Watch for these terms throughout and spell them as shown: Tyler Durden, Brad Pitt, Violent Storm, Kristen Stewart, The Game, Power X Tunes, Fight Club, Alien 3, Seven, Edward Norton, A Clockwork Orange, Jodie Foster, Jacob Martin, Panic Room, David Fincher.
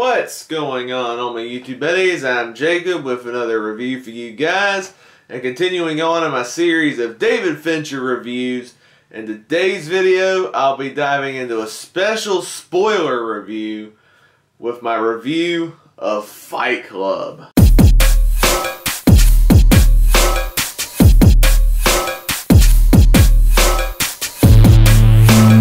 What's going on my YouTube buddies? I'm Jacob with another review for you guys, and continuing on in my series of David Fincher reviews. In today's video, I'll be diving into a special spoiler review with my review of Fight Club.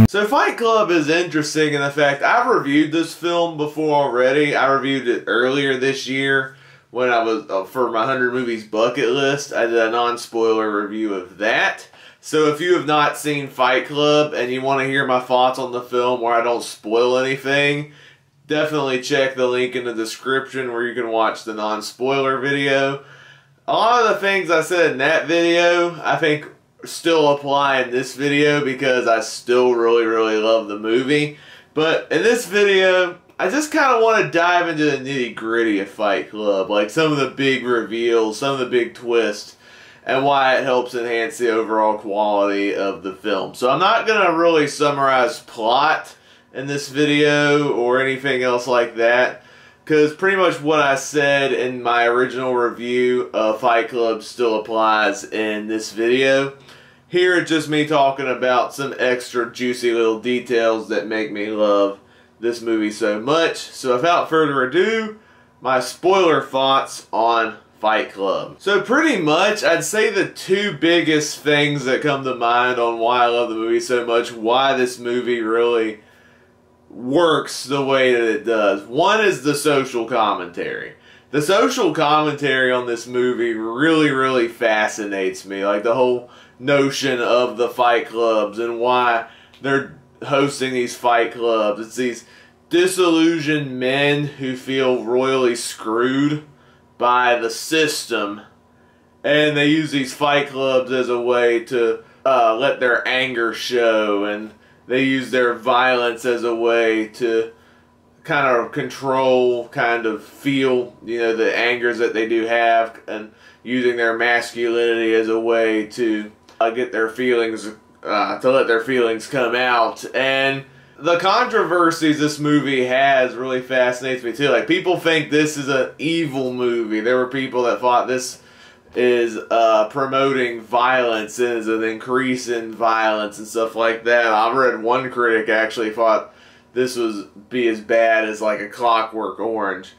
So Fight Club is interesting in the fact I've reviewed this film before already. I reviewed it earlier this year when I was for my 100 Movies Bucket List. I did a non-spoiler review of that. So if you have not seen Fight Club and you want to hear my thoughts on the film where I don't spoil anything, definitely check the link in the description where you can watch the non-spoiler video. A lot of the things I said in that video, I think still apply in this video because I still really love the movie. But in this video, I just kind of want to dive into the nitty-gritty of Fight Club, like some of the big reveals, some of the big twists, and why it helps enhance the overall quality of the film. So I'm not going to really summarize plot in this video or anything else like that, because pretty much what I said in my original review of Fight Club still applies in this video. Here it's just me talking about some extra juicy little details that make me love this movie so much. So without further ado, my spoiler thoughts on Fight Club. So pretty much I'd say the two biggest things that come to mind on why I love the movie so much, why this movie really works the way that it does. One is the social commentary. The social commentary on this movie really fascinates me. Like the whole notion of the fight clubs and why they're hosting these fight clubs. It's these disillusioned men who feel royally screwed by the system, and they use these fight clubs as a way to let their anger show, and they use their violence as a way to kind of control, kind of feel, you know, the angers that they do have, and using their masculinity as a way to get their feelings, to let their feelings come out. And the controversies this movie has really fascinates me too. Like, people think this is an evil movie. There were people that thought this is promoting violence and is an increase in violence and stuff like that. I read one critic actually thought this would be as bad as like A Clockwork Orange,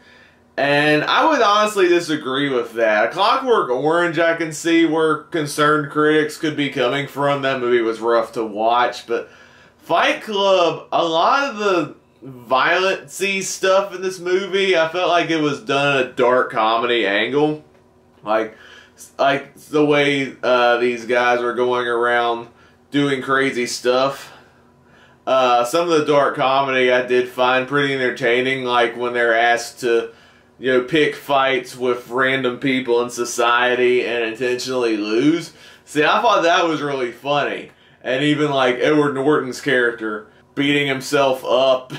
and I would honestly disagree with that. A Clockwork Orange, I can see where concerned critics could be coming from. That movie was rough to watch. But Fight Club, a lot of the violency stuff in this movie, I felt like it was done at a dark comedy angle, like the way these guys were going around doing crazy stuff. Some of the dark comedy I did find pretty entertaining, like when they're asked to, you know, pick fights with random people in society and intentionally lose. See, I thought that was really funny. And even like Edward Norton's character beating himself up,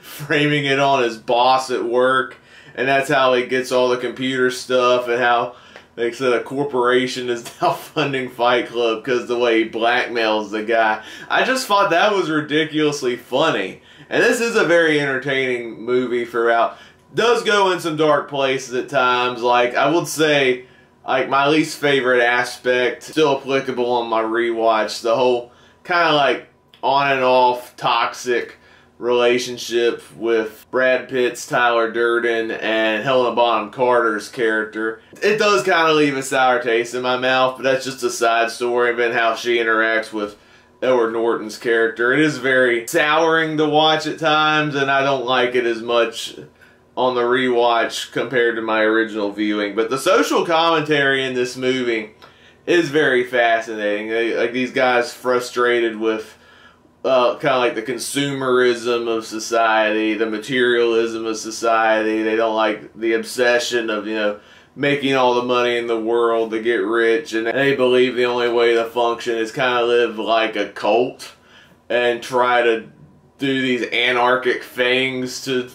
framing it on his boss at work, and that's how he gets all the computer stuff, and how they said a corporation is now funding Fight Club because the way he blackmails the guy. I just thought that was ridiculously funny. And this is a very entertaining movie throughout. Does go in some dark places at times. Like, I would say, like, my least favorite aspect, still applicable on my rewatch, the whole kind of like on and off toxic relationship with Brad Pitt's Tyler Durden and Helena Bonham Carter's character. It does kind of leave a sour taste in my mouth, but that's just a side story. And then how she interacts with Edward Norton's character, it is very souring to watch at times, and I don't like it as much on the rewatch compared to my original viewing. But the social commentary in this movie is very fascinating. Like, these guys frustrated with kind of like the consumerism of society, the materialism of society. They don't like the obsession of, you know, making all the money in the world to get rich, and they believe the only way to function is kind of live like a cult and try to do these anarchic things, to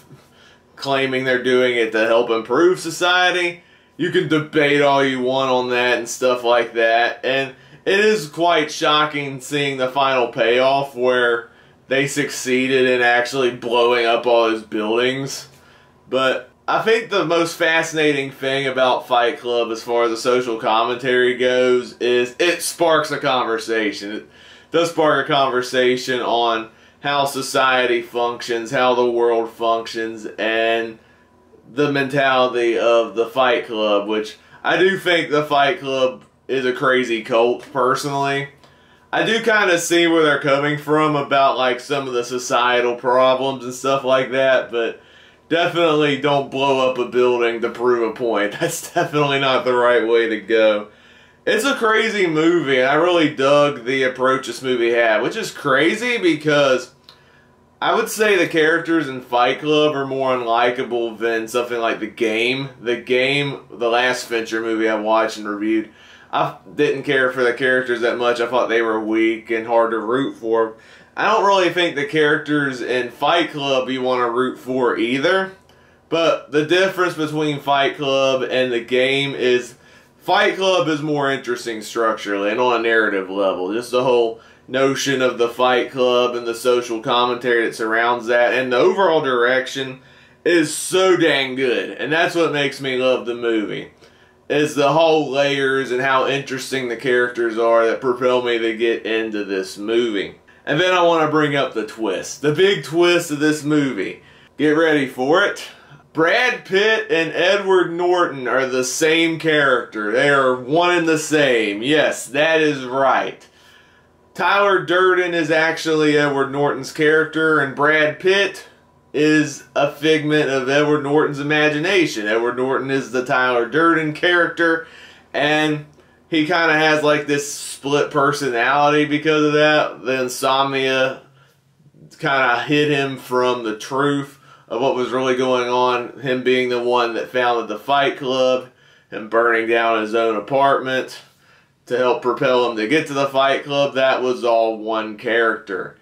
claiming they're doing it to help improve society. You can debate all you want on that and stuff like that, and it is quite shocking seeing the final payoff where they succeeded in actually blowing up all those buildings But I think the most fascinating thing about Fight Club as far as the social commentary goes is it sparks a conversation. It does spark a conversation on how society functions, how the world functions, and the mentality of the Fight Club, which I do think the Fight Club is a crazy cult, personally. I do kind of see where they're coming from about like some of the societal problems and stuff like that, but definitely don't blow up a building to prove a point. That's definitely not the right way to go. It's a crazy movie, and I really dug the approach this movie had, which is crazy because I would say the characters in Fight Club are more unlikable than something like The Game. The Game, the last Fincher movie I watched and reviewed, I didn't care for the characters that much. I thought they were weak and hard to root for. I don't really think the characters in Fight Club you want to root for either, but the difference between Fight Club and The Game is Fight Club is more interesting structurally and on a narrative level. Just the whole notion of the Fight Club and the social commentary that surrounds that and the overall direction is so dang good, and that's what makes me love the movie. Is the whole layers and how interesting the characters are that propel me to get into this movie. And then I want to bring up the twist. The big twist of this movie. Get ready for it. Brad Pitt and Edward Norton are the same character. They are one and the same. Yes, that is right. Tyler Durden is actually Edward Norton's character, and Brad Pitt is a figment of Edward Norton's imagination. Edward Norton is the Tyler Durden character, and he kind of has like this split personality because of that. The insomnia kind of hid him from the truth of what was really going on, him being the one that founded the Fight Club and burning down his own apartment to help propel him to get to the Fight Club. That was all one character.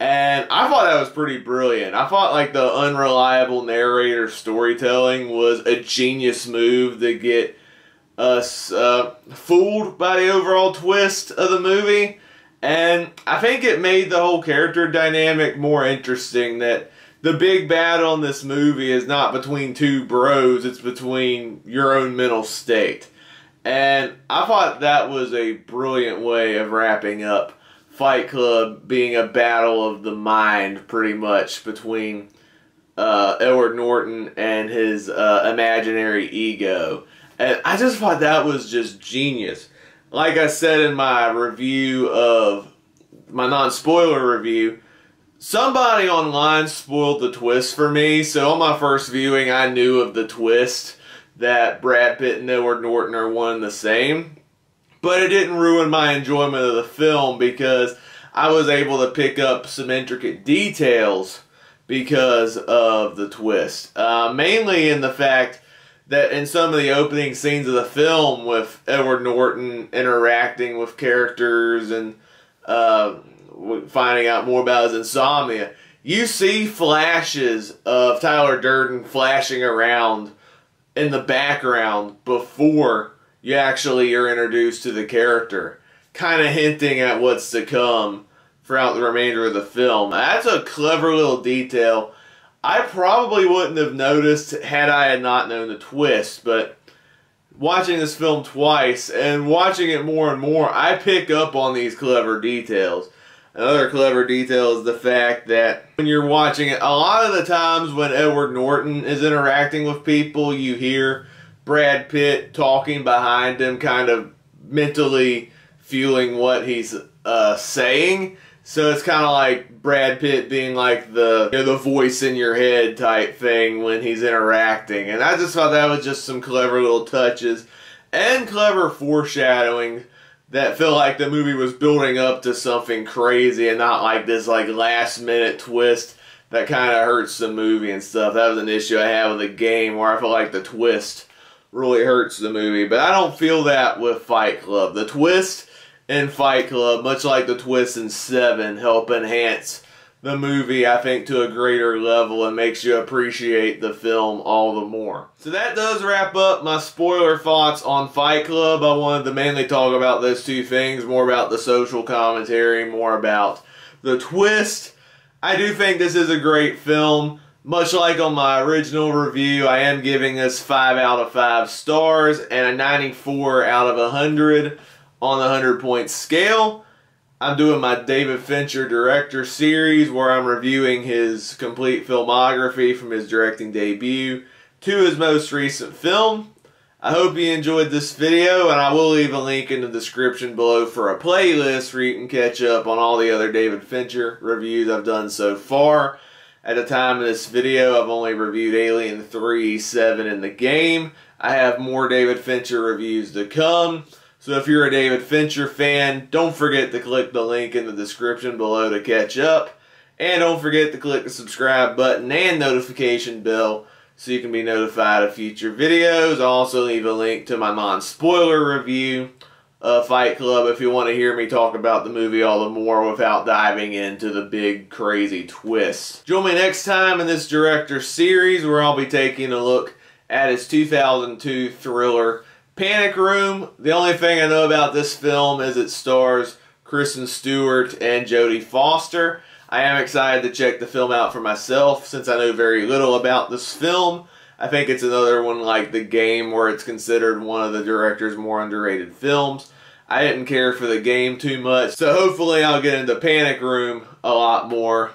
And I thought that was pretty brilliant. I thought like the unreliable narrator storytelling was a genius move to get us fooled by the overall twist of the movie. And I think it made the whole character dynamic more interesting, that the big battle in this movie is not between two bros, it's between your own mental state. And I thought that was a brilliant way of wrapping up Fight Club being a battle of the mind, pretty much, between Edward Norton and his imaginary ego. And I just thought that was just genius. Like I said in my review of, my non-spoiler review, somebody online spoiled the twist for me, so on my first viewing I knew of the twist that Brad Pitt and Edward Norton are one and the same. But it didn't ruin my enjoyment of the film because I was able to pick up some intricate details because of the twist. Mainly in the fact that in some of the opening scenes of the film with Edward Norton interacting with characters and finding out more about his insomnia, you see flashes of Tyler Durden flashing around in the background before you actually are introduced to the character, kind of hinting at what's to come throughout the remainder of the film. That's a clever little detail. I probably wouldn't have noticed had I had not known the twist, but watching this film twice and watching it more and more, I pick up on these clever details. Another clever detail is the fact that when you're watching it, a lot of the times when Edward Norton is interacting with people, you hear Brad Pitt talking behind him, kind of mentally fueling what he's saying. So it's kind of like Brad Pitt being like the, you know, the voice in your head type thing when he's interacting. And I just thought that was just some clever little touches and clever foreshadowing that felt like the movie was building up to something crazy and not like this like last minute twist that kind of hurts the movie and stuff. That was an issue I had with The Game, where I felt like the twist really hurts the movie, but I don't feel that with Fight Club. The twist in Fight Club, much like the twist in Seven, help enhance the movie, I think, to a greater level and makes you appreciate the film all the more. So that does wrap up my spoiler thoughts on Fight Club. I wanted to mainly talk about those two things, more about the social commentary, more about the twist. I do think this is a great film. Much like on my original review, I am giving this 5 out of 5 stars and a 94 out of 100 on the 100-point scale. I'm doing my David Fincher director series where I'm reviewing his complete filmography from his directing debut to his most recent film. I hope you enjoyed this video, and I will leave a link in the description below for a playlist where you can catch up on all the other David Fincher reviews I've done so far. At the time of this video, I've only reviewed Alien 3, 7, and The Game. I have more David Fincher reviews to come. So if you're a David Fincher fan, don't forget to click the link in the description below to catch up. And don't forget to click the subscribe button and notification bell so you can be notified of future videos. I'll also leave a link to my non-spoiler review of Fight Club if you want to hear me talk about the movie all the more without diving into the big crazy twist. Join me next time in this director series where I'll be taking a look at his 2002 thriller Panic Room. The only thing I know about this film is it stars Kristen Stewart and Jodie Foster. I am excited to check the film out for myself since I know very little about this film. I think it's another one like The Game where it's considered one of the director's more underrated films. I didn't care for The Game too much, so hopefully I'll get into Panic Room a lot more.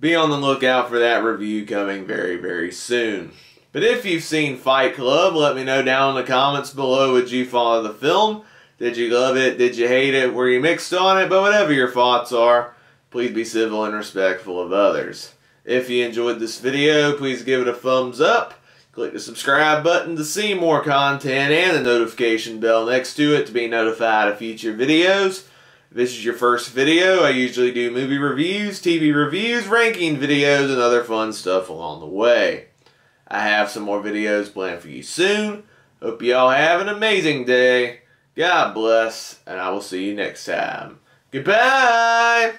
Be on the lookout for that review coming very, very soon. But if you've seen Fight Club, let me know down in the comments below, would you follow the film? Did you love it? Did you hate it? Were you mixed on it? But whatever your thoughts are, please be civil and respectful of others. If you enjoyed this video, please give it a thumbs up. Click the subscribe button to see more content and the notification bell next to it to be notified of future videos. If this is your first video, I usually do movie reviews, TV reviews, ranking videos, and other fun stuff along the way. I have some more videos planned for you soon. Hope you all have an amazing day. God bless, and I will see you next time. Goodbye!